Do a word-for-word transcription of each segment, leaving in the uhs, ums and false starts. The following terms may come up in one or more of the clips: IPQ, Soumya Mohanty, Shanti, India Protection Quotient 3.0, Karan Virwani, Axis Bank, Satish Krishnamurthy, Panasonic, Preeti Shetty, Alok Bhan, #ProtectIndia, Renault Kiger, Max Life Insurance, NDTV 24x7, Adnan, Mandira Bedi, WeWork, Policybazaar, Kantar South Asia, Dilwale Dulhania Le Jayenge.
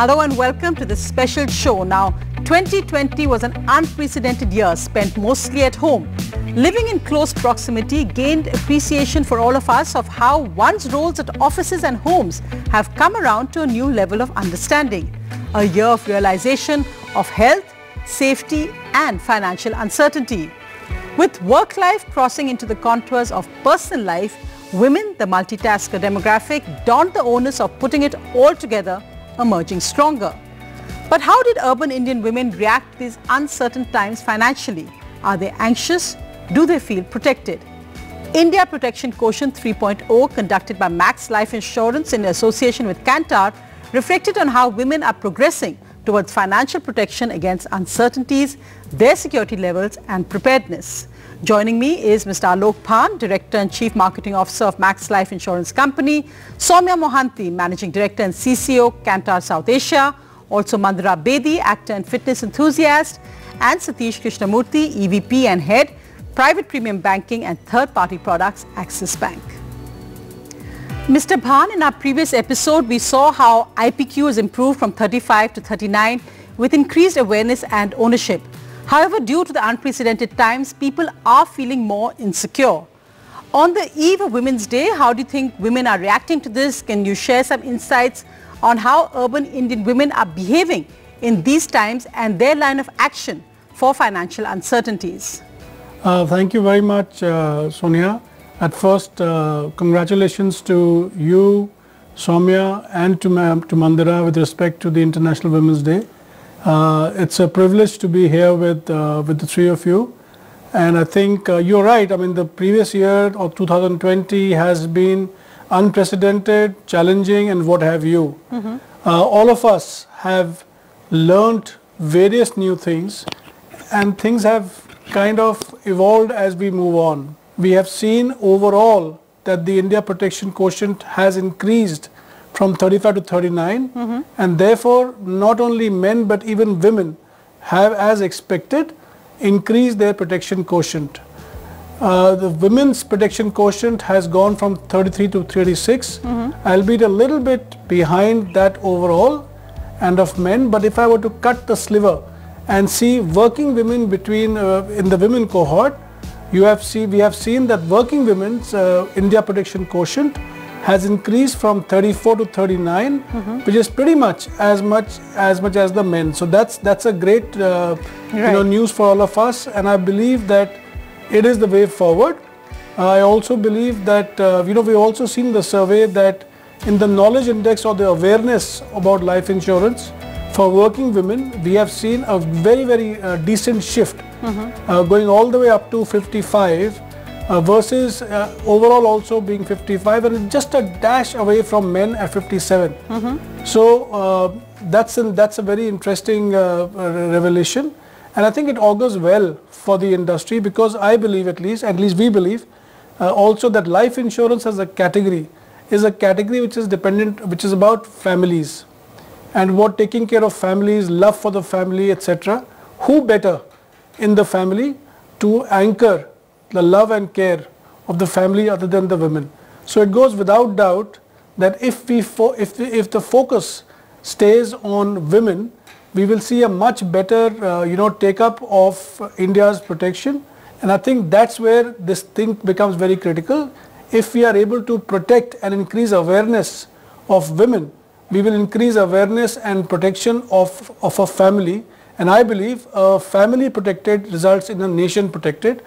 Hello and welcome to this special show. Now, twenty twenty was an unprecedented year spent mostly at home. Living in close proximity gained appreciation for all of us of how one's roles at offices and homes have come around to a new level of understanding. A year of realization of health, safety and financial uncertainty. With work life crossing into the contours of personal life, women, the multitasker demographic, donned the onus of putting it all together, emerging stronger. But how did urban Indian women react to these uncertain times financially? Are they anxious? Do they feel protected? India Protection Quotient three point oh, conducted by Max Life Insurance in association with Kantar, reflected on how women are progressing towards financial protection against uncertainties, their security levels and preparedness. Joining me is Mister Alok Bhan, Director and Chief Marketing Officer of Max Life Insurance Company, Soumya Mohanty, Managing Director and C C O, Kantar South Asia, also Mandira Bedi, actor and fitness enthusiast, and Satish Krishnamurthy, E V P and Head, Private Premium Banking and Third-Party Products, Axis Bank. Mister Bhan, in our previous episode, we saw how I P Q has improved from thirty-five to thirty-nine with increased awareness and ownership. However, due to the unprecedented times, people are feeling more insecure. On the eve of Women's Day, how do you think women are reacting to this? Can you share some insights on how urban Indian women are behaving in these times and their line of action for financial uncertainties? Uh, thank you very much, uh, Sonia. At first, uh, congratulations to you, Soumya, and to, Ma to Mandira with respect to the International Women's Day. Uh, it's a privilege to be here with, uh, with the three of you. And I think uh, you're right. I mean, the previous year of two thousand twenty has been unprecedented, challenging, and what have you. Mm-hmm. uh, all of us have learnt various new things, and things have kind of evolved as we move on. We have seen overall that the India Protection Quotient has increased from thirty-five to thirty-nine, mm-hmm. and therefore not only men but even women have, as expected, increased their protection quotient. Uh, the women's protection quotient has gone from thirty-three to thirty-six, mm-hmm. albeit a little bit behind that overall and of men. But if I were to cut the sliver and see working women between uh, in the women cohort, You have see, we have seen that working women's uh, India Protection Quotient has increased from thirty-four to thirty-nine, mm-hmm. which is pretty much as much as much as the men. So that's that's a great uh, right. you know, news for all of us, and I believe that it is the way forward. I also believe that uh, you know we've also seen the survey that in the knowledge index or the awareness about life insurance for working women, we have seen a very very uh, decent shift. Mm-hmm. uh, going all the way up to fifty-five uh, versus uh, overall also being fifty-five, and just a dash away from men at fifty-seven. Mm-hmm. So uh, that's, an, that's a very interesting uh, revelation, and I think it augurs well for the industry, because I believe at least, at least we believe uh, also that life insurance as a category is a category which is dependent, which is about families and what taking care of families, love for the family, et cetera. Who better in the family to anchor the love and care of the family other than the women? So it goes without doubt that if we fo if the, if the focus stays on women, we will see a much better uh, you know take up of India's protection, and I think that's where this thing becomes very critical. If we are able to protect and increase awareness of women, we will increase awareness and protection of of a family. And I believe a family protected results in a nation protected.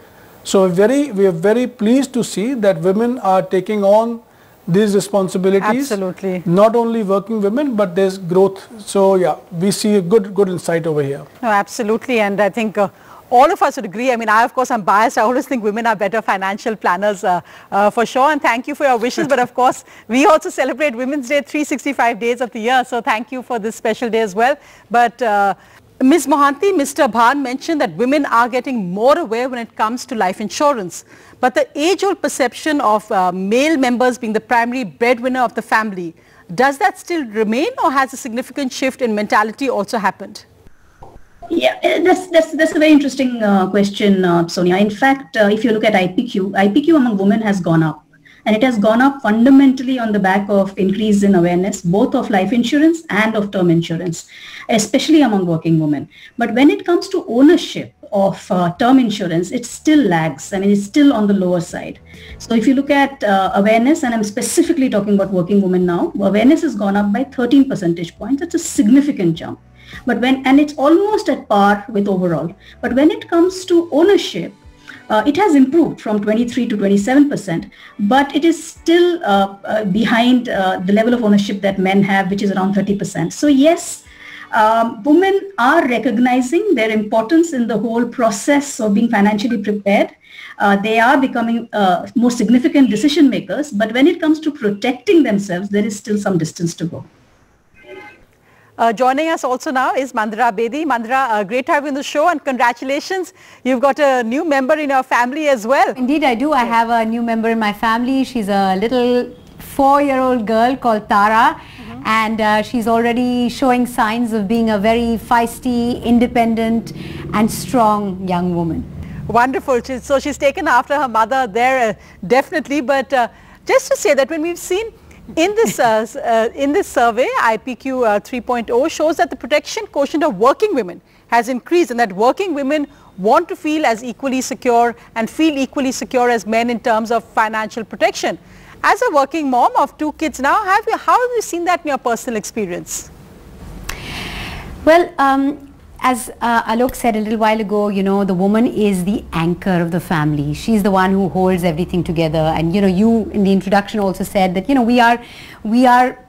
So very, we are very pleased to see that women are taking on these responsibilities. Absolutely. Not only working women, but there's growth. So yeah, we see a good, good insight over here. No, absolutely, and I think uh, all of us would agree. I mean, I of course I'm biased. I always think women are better financial planners uh, uh, for sure. And thank you for your wishes. But of course, we also celebrate Women's Day three sixty-five days of the year. So thank you for this special day as well. But Uh, Miz Mohanty, Mister Bhan mentioned that women are getting more aware when it comes to life insurance. But the age-old perception of uh, male members being the primary breadwinner of the family, does that still remain, or has a significant shift in mentality also happened? Yeah, that's, that's, that's a very interesting uh, question, uh, Sonia. In fact, uh, if you look at I P Q, I P Q among women has gone up. and it has gone up fundamentally on the back of increase in awareness, both of life insurance and of term insurance, especially among working women. But when it comes to ownership of uh, term insurance, it still lags. I mean, it's still on the lower side. So if you look at uh, awareness, and I'm specifically talking about working women now, awareness has gone up by thirteen percentage points. That's a significant jump. But when, and it's almost at par with overall. But when it comes to ownership, uh, it has improved from twenty-three to twenty-seven percent, but it is still uh, uh, behind uh, the level of ownership that men have, which is around thirty percent. So yes, um, women are recognizing their importance in the whole process of being financially prepared. Uh, they are becoming uh, more significant decision makers, but when it comes to protecting themselves, there is still some distance to go. Uh, joining us also now is Mandira Bedi. Mandira, uh, great having the show, and congratulations. You've got a new member in your family as well. Indeed, I do. I have a new member in my family. She's a little four-year-old girl called Tara, mm-hmm. and uh, she's already showing signs of being a very feisty, independent and strong young woman. Wonderful. She's, so she's taken after her mother there, uh, definitely. But uh, just to say that when we've seen in this, uh, uh, in this survey, I P Q uh, three point oh shows that the protection quotient of working women has increased, and that working women want to feel as equally secure and feel equally secure as men in terms of financial protection. As a working mom of two kids now, have you, how have you seen that in your personal experience? Well, um, as uh, Alok said a little while ago, you know, the woman is the anchor of the family. She's the one who holds everything together. And, you know, you in the introduction also said that, you know, we are, we are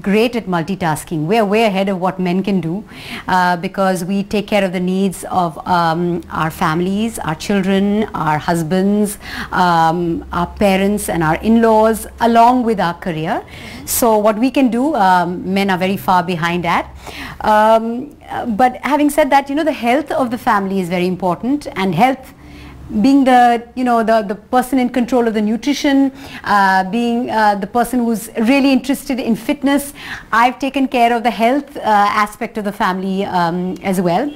great at multitasking. We're way ahead of what men can do uh, because we take care of the needs of um, our families, our children, our husbands, um, our parents and our in-laws, along with our career. So what we can do, um, men are very far behind at. Um, but having said that, you know, the health of the family is very important, and health being the, you know, the, the person in control of the nutrition, uh, being uh, the person who's really interested in fitness. I've taken care of the health uh, aspect of the family um, as well.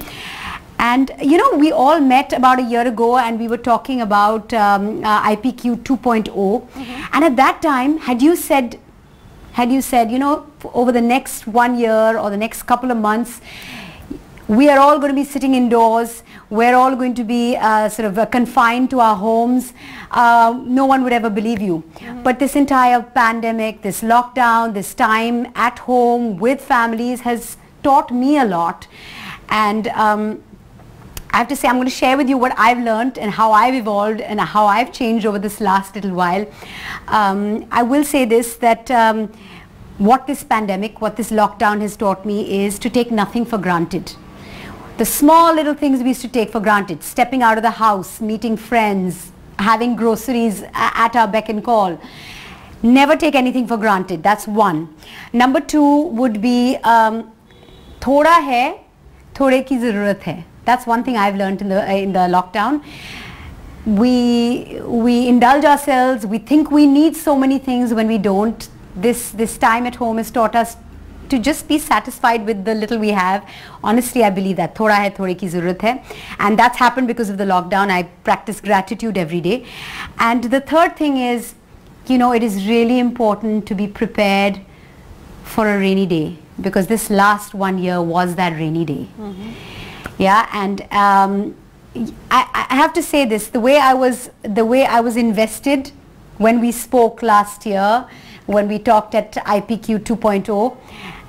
And, you know, we all met about a year ago and we were talking about um, uh, I P Q two point oh. Mm-hmm. And at that time, had you said, had you said, you know, over the next one year or the next couple of months, we are all going to be sitting indoors, we're all going to be uh, sort of uh, confined to our homes, uh, no one would ever believe you. Mm-hmm. But this entire pandemic, this lockdown, this time at home with families has taught me a lot. And um, I have to say, I'm going to share with you what I've learned and how I've evolved and how I've changed over this last little while. Um, I will say this, that um, what this pandemic, what this lockdown has taught me is to take nothing for granted. The small little things we used to take for granted, stepping out of the house, meeting friends, having groceries at our beck and call. Never take anything for granted, that's one. Number two would be, um, thoda hai, thode ki zarurat hai. That's one thing I've learned in the, in the lockdown. We, we indulge ourselves, we think we need so many things when we don't. This, this time at home has taught us to just be satisfied with the little we have. Honestly, I believe that. Thoda hai, thode ki zarurat hai. And that's happened because of the lockdown. I practice gratitude every day. And the third thing is, you know, it is really important to be prepared for a rainy day, because this last one year was that rainy day. Mm-hmm. Yeah, and um, I, I have to say this, the way I was, the way I was invested when we spoke last year, when we talked at I P Q two point oh,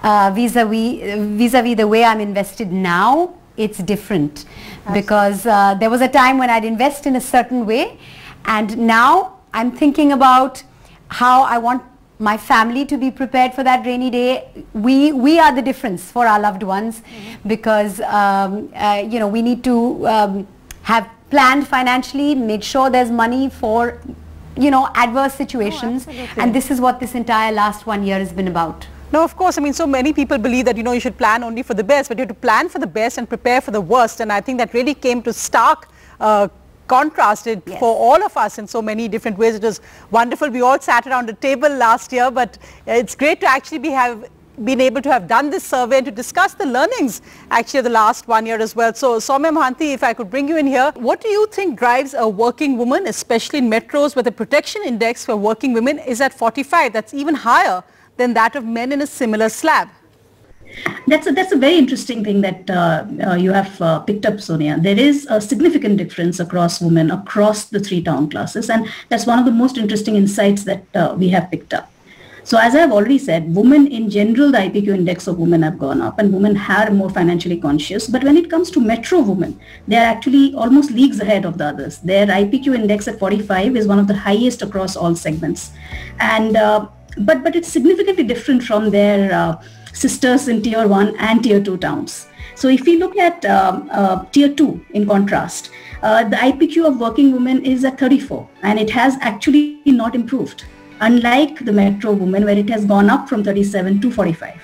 Uh, vis-a-vis, vis-a-vis the way I'm invested now, it's different. Absolutely. Because uh, there was a time when I'd invest in a certain way, and now I'm thinking about how I want my family to be prepared for that rainy day. We, we are the difference for our loved ones, mm-hmm. because um, uh, you know, we need to um, have planned financially, made sure there's money for, you know, adverse situations. Oh, and this is what this entire last one year has been about. No, of course. I mean, so many people believe that, you know, you should plan only for the best, but you have to plan for the best and prepare for the worst. And I think that really came to stark uh, contrasted yes. for all of us in so many different ways. It was wonderful. We all sat around a table last year, but it's great to actually be have been able to have done this survey and to discuss the learnings actually of the last one year as well. So Soumya Mohanty, if I could bring you in here, what do you think drives a working woman, especially in metros where the protection index for working women is at forty-five? That's even higher than that of men in a similar slab. That's a, that's a very interesting thing that uh, uh, you have uh, picked up, Sonia. There is a significant difference across women across the three town classes, and that's one of the most interesting insights that uh, we have picked up. So as I have already said, women in general, the I P Q index of women have gone up and women are more financially conscious. But when it comes to metro women, they are actually almost leagues ahead of the others. Their I P Q index at forty-five is one of the highest across all segments. And uh, but, but it's significantly different from their uh, sisters in tier one and tier two towns. So if we look at um, uh, tier two, in contrast, uh, the I P Q of working women is at thirty-four, and it has actually not improved, unlike the metro women where it has gone up from thirty-seven to forty-five.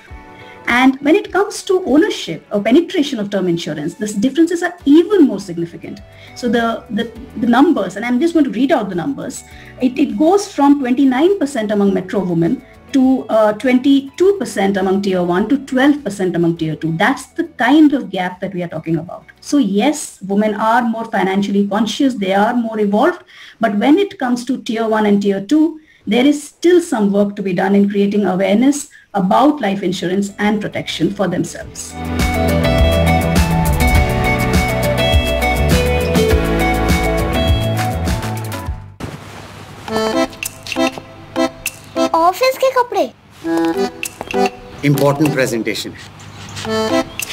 And when it comes to ownership or penetration of term insurance, the differences are even more significant. So the, the, the numbers, and I'm just going to read out the numbers, it, it goes from twenty-nine percent among metro women to twenty-two percent uh, among tier one to twelve percent among tier two. That's the kind of gap that we are talking about. So yes, women are more financially conscious, they are more evolved, but when it comes to tier one and tier two, there is still some work to be done in creating awareness about life insurance and protection for themselves. Office के कपड़े important presentation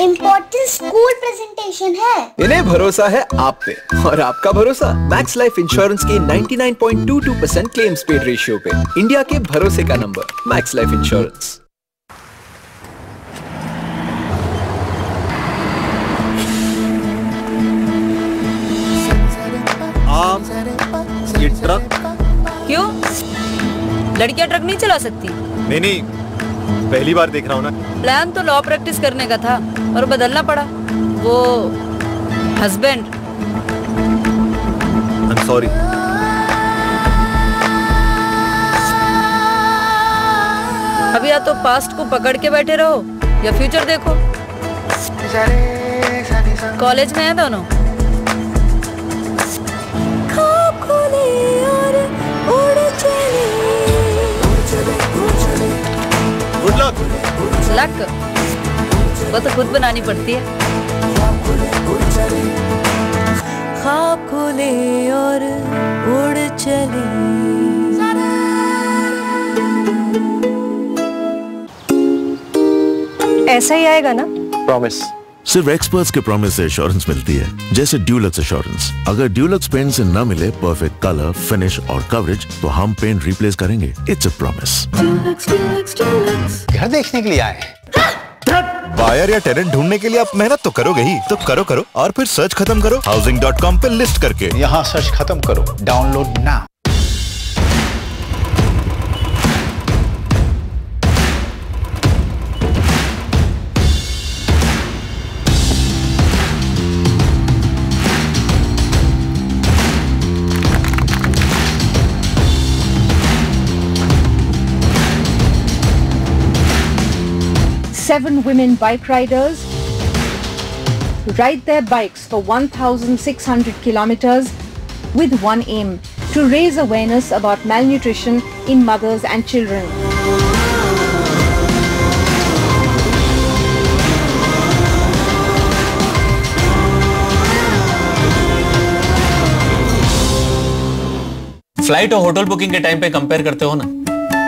important school presentation है. इन्हें भरोसा है आप पे और आपका भरोसा मैक्स लाइफ इंश्योरेंस के ninety-nine point two two percent claims paid ratio पे. इंडिया के भरोसे का नंबर मैक्स लाइफ इंश्योरेंस. ये ट्रक क्यों? लड़कियां ट्रक नहीं चला सकती? नहीं नहीं, पहली बार देख रहा हूँ ना. प्लान तो लॉ प्रैक्टिस करने का था और बदलना पड़ा. वो हस्बैंड. I am sorry. अभी या तो पास्ट को पकड़ के बैठे रहो या फ्यूचर देखो. कॉलेज में है दोनों. Good luck. लक वो तो खुद बनानी पड़ती है. ख्वाब खुले और उड़ चले. ऐसा ही आएगा ना. प्रॉमिस. सिर्फ एक्सपर्ट्स के प्रॉमिस से इंश्योरेंस मिलती है, जैसे ड्यूलक्स इंश्योरेंस. अगर ड्यूलक्स पेंट से न मिले परफेक्ट कलर, फिनिश और कवरेज, तो हम पेंट रिप्लेस करेंगे. It's a promise. घर देखने के लिए आए हैं. बायर या टेनेंट ढूंढने के लिए आप मेहनत तो करोगे ही, तो करो करो और फिर सर्च खत्म करो हाउसिंग डॉट कॉम पे लिस्ट करके. यहाँ सर्च खत्म करो, download now. Seven women bike riders ride their bikes for one thousand six hundred kilometers with one aim: to raise awareness about malnutrition in mothers and children. Flight और hotel booking के time पे compare करते हो ना,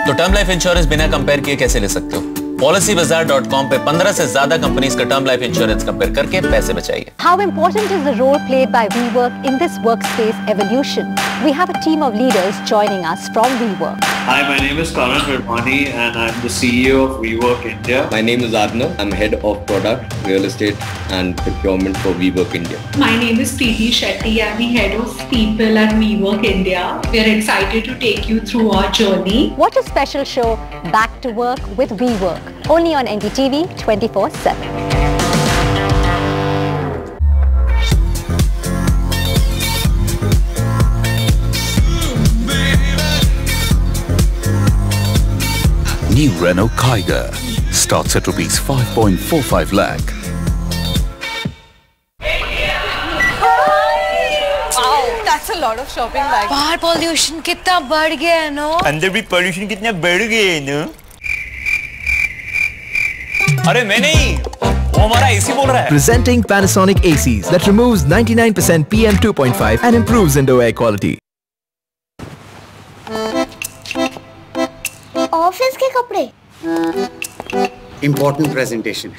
तो term life insurance बिना compare किए कैसे ले सकते हो? Policybazaar dot com पे पंद्रह से ज्यादा कंपनीज का टर्म लाइफ इंश्योरेंस कंपेयर करके पैसे बचाइए. How important is the role played by WeWork in this workspace evolution? We have a team of leaders joining us from WeWork. Hi, my name is Karan Virwani and I'm the C E O of WeWork India. My name is Adnan. I'm head of product, real estate and procurement for WeWork India. My name is Preeti Shetty. I'm the head of people at WeWork India. We're excited to take you through our journey. Watch a special show, Back to Work with WeWork, only on N D T V twenty-four seven. New Renault Kiger. starts at rupees five point four five lakh. That's a lot of shopping bags. Bahar pollution kitna badh gaya hai, no? Andar bhi pollution kitna badh gaya hai, no? Arey main nahi, wo hamara A C bol raha hai. Presenting Panasonic A Cs that removes ninety-nine percent P M two point five and improves indoor air quality. Office ke kapde. Important presentation.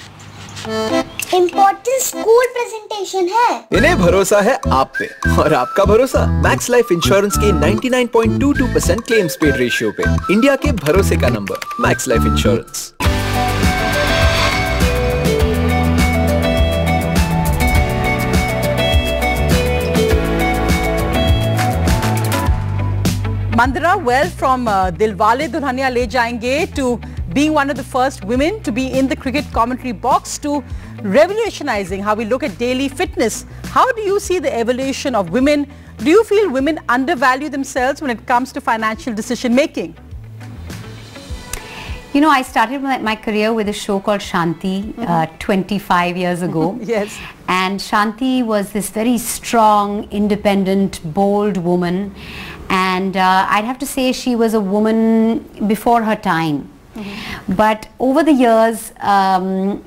Important school presentation है। इन्हें भरोसा है आप पे और आपका भरोसा max Life insurance के निन्यानवे point two two percent claims paid ratio पे। इंडिया के भरोसे का number Max Life insurance. Mandira, well, from uh, Dilwale Dulhania Le Jayenge to being one of the first women to be in the cricket commentary box to revolutionizing how we look at daily fitness. How do you see the evolution of women? Do you feel women undervalue themselves when it comes to financial decision making? You know, I started my, my career with a show called Shanti uh, twenty-five years ago. Yes. And Shanti was this very strong, independent, bold woman. And uh, I'd have to say she was a woman before her time. Mm-hmm. But over the years, um,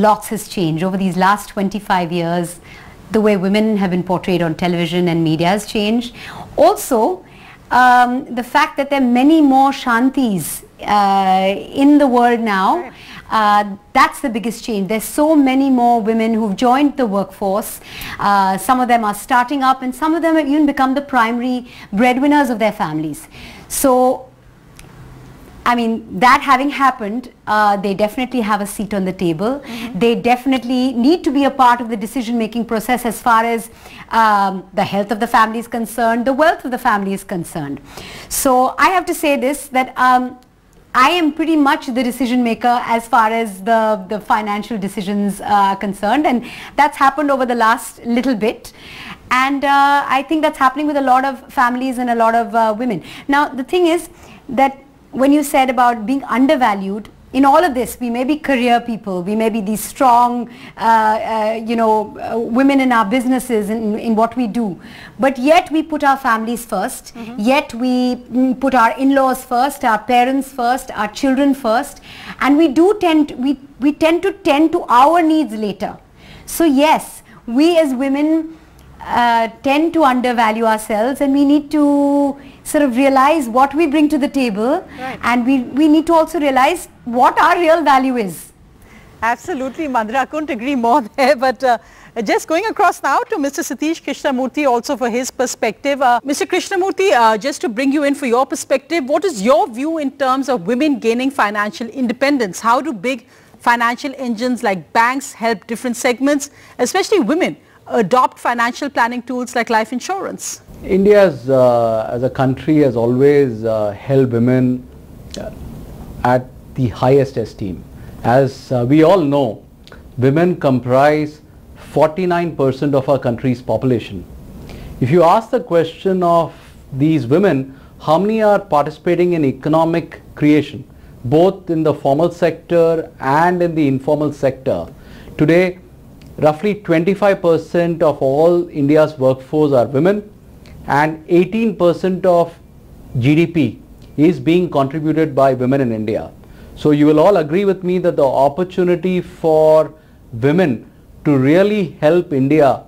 lots has changed. Over these last twenty-five years, the way women have been portrayed on television and media has changed. Also, um, the fact that there are many more Shantis uh, in the world now, uh, that's the biggest change. There's so many more women who've joined the workforce. Uh, some of them are starting up and some of them have even become the primary breadwinners of their families. So, I mean, that having happened, uh, they definitely have a seat on the table. Mm-hmm. They definitely need to be a part of the decision-making process as far as um, the health of the family is concerned, the wealth of the family is concerned. So I have to say this, that um, I am pretty much the decision maker as far as the, the financial decisions are concerned, and that's happened over the last little bit. And uh, I think that's happening with a lot of families and a lot of uh, women. Now, the thing is that when you said about being undervalued, in all of this, we may be career people, we may be these strong, uh, uh, you know, uh, women in our businesses and in what we do. But yet we put our families first, mm-hmm. yet we mm, put our in-laws first, our parents first, our children first, and we do tend, we, we tend to tend to our needs later. So yes, we as women uh, tend to undervalue ourselves, and we need to sort of realize what we bring to the table, right. And we, we need to also realize what our real value is. Absolutely, Mandira, I couldn't agree more there, but uh, just going across now to Mister Satish Krishnamurthy also for his perspective. Uh, Mister Krishnamurthy, uh, just to bring you in for your perspective, what is your view in terms of women gaining financial independence? How do big financial engines like banks help different segments, especially women, adopt financial planning tools like life insurance? India uh, as a country has always uh, held women at the highest esteem. As uh, we all know, women comprise forty-nine percent of our country's population. If you ask the question of these women, how many are participating in economic creation, both in the formal sector and in the informal sector? Today, roughly twenty-five percent of all India's workforce are women, and eighteen percent of G D P is being contributed by women in India. So you will all agree with me that the opportunity for women to really help India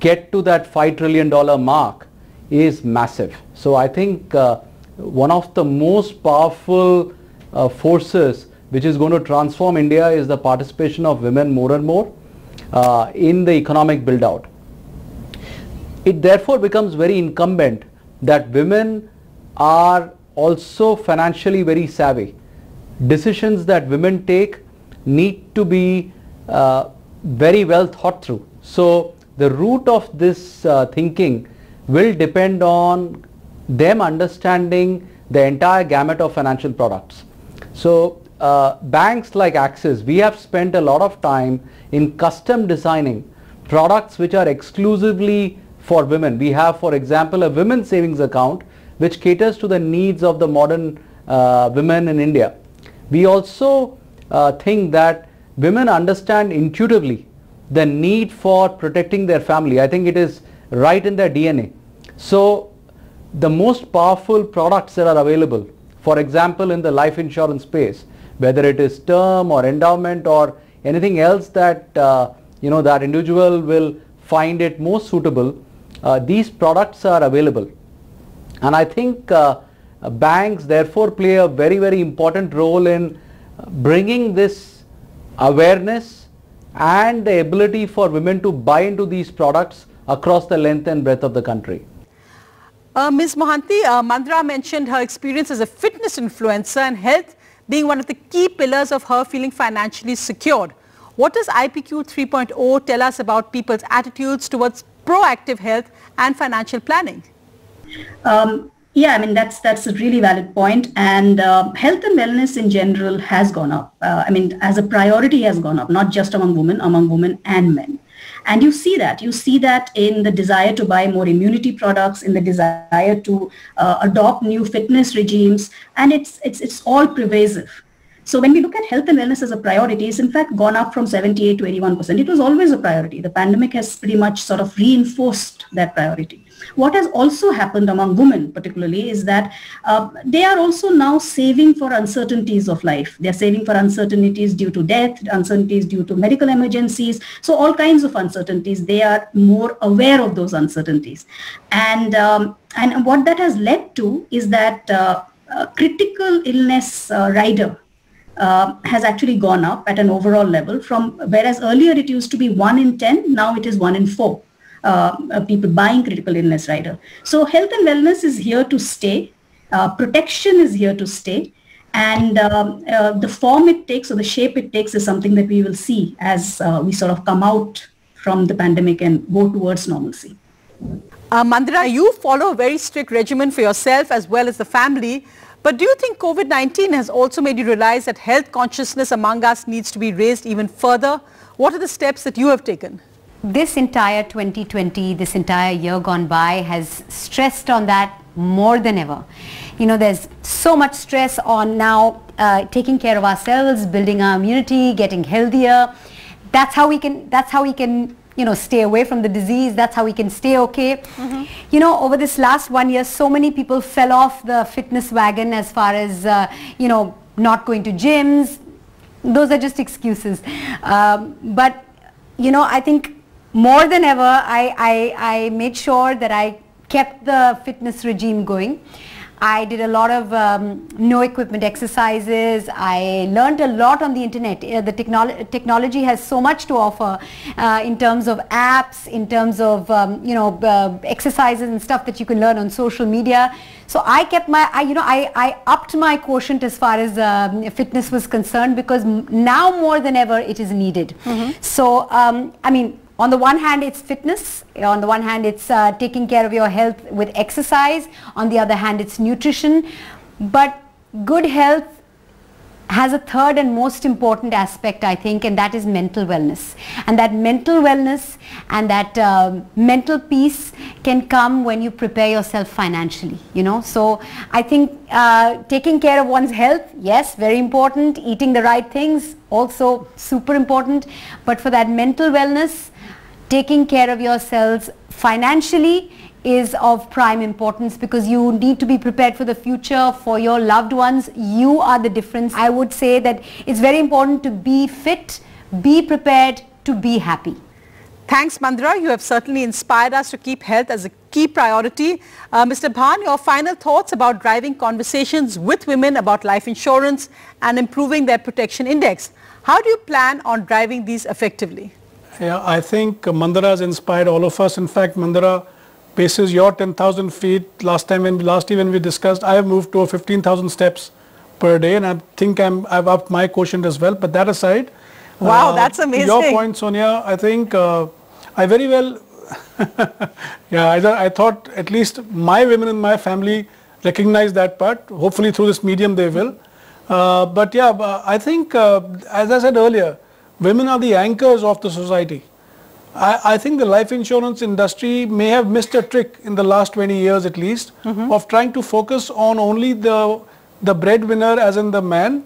get to that five trillion dollar mark is massive. So I think uh, one of the most powerful uh, forces which is going to transform India is the participation of women more and more Uh, in the economic build-out. It therefore becomes very incumbent that women are also financially very savvy. Decisions that women take need to be uh, very well thought through. So the root of this uh, thinking will depend on them understanding the entire gamut of financial products. So Uh, banks like Axis, we have spent a lot of time in custom designing products which are exclusively for women. We have, for example, a women's savings account which caters to the needs of the modern uh, women in India. We also uh, thing that women understand intuitively, the need for protecting their family. I think it is right in their D N A. So the most powerful products that are available, for example in the life insurance space, whether it is term or endowment or anything else that uh, you know that individual will find it more suitable, uh, these products are available. And I think uh, banks therefore play a very very important role in bringing this awareness and the ability for women to buy into these products across the length and breadth of the country. Uh, Miz Mohanty, uh, Mandira mentioned her experience as a fitness influencer and health being one of the key pillars of her feeling financially secured. What does I P Q three point oh tell us about people's attitudes towards proactive health and financial planning? Um, yeah, I mean, that's that's a really valid point. And uh, health and wellness in general has gone up. Uh, I mean, as a priority has gone up, not just among women, among women and men. And you see that. You see that in the desire to buy more immunity products, in the desire to uh, adopt new fitness regimes, and it's, it's, it's all pervasive. So when we look at health and wellness as a priority, it's in fact gone up from seventy-eight to eighty-one percent. It was always a priority. The pandemic has pretty much sort of reinforced that priority. What has also happened among women particularly is that uh, they are also now saving for uncertainties of life. They're saving for uncertainties due to death, uncertainties due to medical emergencies. So all kinds of uncertainties. They are more aware of those uncertainties. And, um, and what that has led to is that uh, a critical illness uh, rider Uh, has actually gone up at an overall level, from whereas earlier it used to be one in ten, now it is one in four uh, people buying critical illness rider. So health and wellness is here to stay, uh, protection is here to stay, and um, uh, the form it takes or the shape it takes is something that we will see as uh, we sort of come out from the pandemic and go towards normalcy. Uh, Mandira, you follow a very strict regimen for yourself as well as the family. But do you think COVID nineteen has also made you realize that health consciousness among us needs to be raised even further? What are the steps that you have taken? This entire twenty twenty, this entire year gone by has stressed on that more than ever. You know, there's so much stress on now uh, taking care of ourselves, building our immunity, getting healthier. That's how we can, that's how we can, you know, stay away from the disease. That's how we can stay okay. Mm-hmm. You know, over this last one year, so many people fell off the fitness wagon as far as, uh, you know, not going to gyms. Those are just excuses. Um, but, you know, I think more than ever, I, I, I made sure that I kept the fitness regime going. I did a lot of um, no equipment exercises. I learned a lot on the internet. Uh, the technolo technology has so much to offer uh, in terms of apps, in terms of um, you know uh, exercises and stuff that you can learn on social media. So I kept my, I, you know, I, I upped my quotient as far as um, fitness was concerned, because now more than ever it is needed. Mm-hmm. So um, I mean, on the one hand it's fitness, on the one hand it's uh, taking care of your health with exercise, on the other hand it's nutrition, but good health has a third and most important aspect, I think, and that is mental wellness. And that mental wellness and that uh, mental peace can come when you prepare yourself financially, you know. So I think uh, taking care of one's health, yes, very important. Eating the right things, also super important. But for that mental wellness, taking care of yourselves financially is of prime importance, because you need to be prepared for the future, for your loved ones. You are the difference. I would say that it's very important to be fit, be prepared to be happy. Thanks, Mandira. You have certainly inspired us to keep health as a key priority. Uh, Mister Bhan, your final thoughts about driving conversations with women about life insurance and improving their protection index. How do you plan on driving these effectively? Yeah, I think Mandira has inspired all of us. In fact, Mandira bases your ten thousand feet. Last time when last year when we discussed, I have moved to fifteen thousand steps per day, and I think I'm I've upped my quotient as well. But that aside, wow, uh, that's amazing. Your point, Sonia. I think uh, I very well. yeah, I, I thought at least my women in my family recognize that part. Hopefully through this medium they will. Uh, but yeah, I think uh, as I said earlier, women are the anchors of the society. I, I think the life insurance industry may have missed a trick in the last twenty years at least, mm-hmm. of trying to focus on only the the breadwinner, as in the man,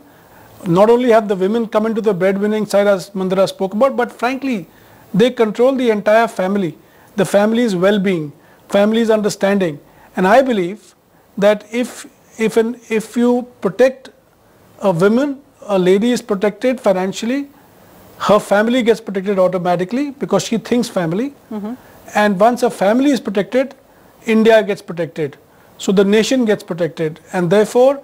not only have the women come into the breadwinning side as Mandira spoke about, but frankly, they control the entire family, the family's well-being, family's understanding. And I believe that if if an, if you protect a woman, a lady is protected financially, her family gets protected automatically because she thinks family. Mm-hmm. And once a family is protected, India gets protected. So the nation gets protected. And therefore,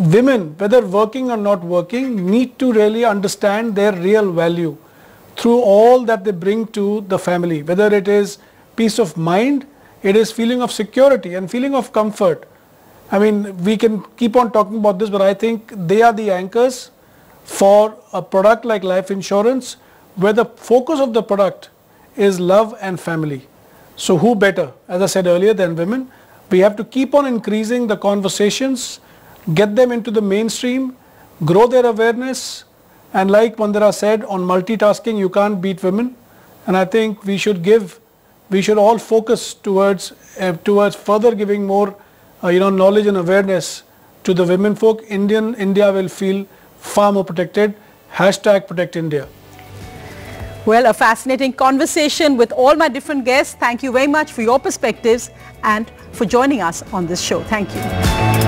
women, whether working or not working, need to really understand their real value through all that they bring to the family. Whether it is peace of mind, it is feeling of security and feeling of comfort. I mean, we can keep on talking about this, but I think they are the anchors for a product like life insurance, where the focus of the product is love and family. So who better, as I said earlier, than women? We have to keep on increasing the conversations, get them into the mainstream, grow their awareness. And like Mandira said, on multitasking, you can't beat women. And I think we should give, we should all focus towards, uh, towards further giving more Uh, you know, knowledge and awareness to the women folk. Indian India will feel far more protected. Hashtag Protect India. Well, a fascinating conversation with all my different guests. Thank you very much for your perspectives and for joining us on this show. Thank you.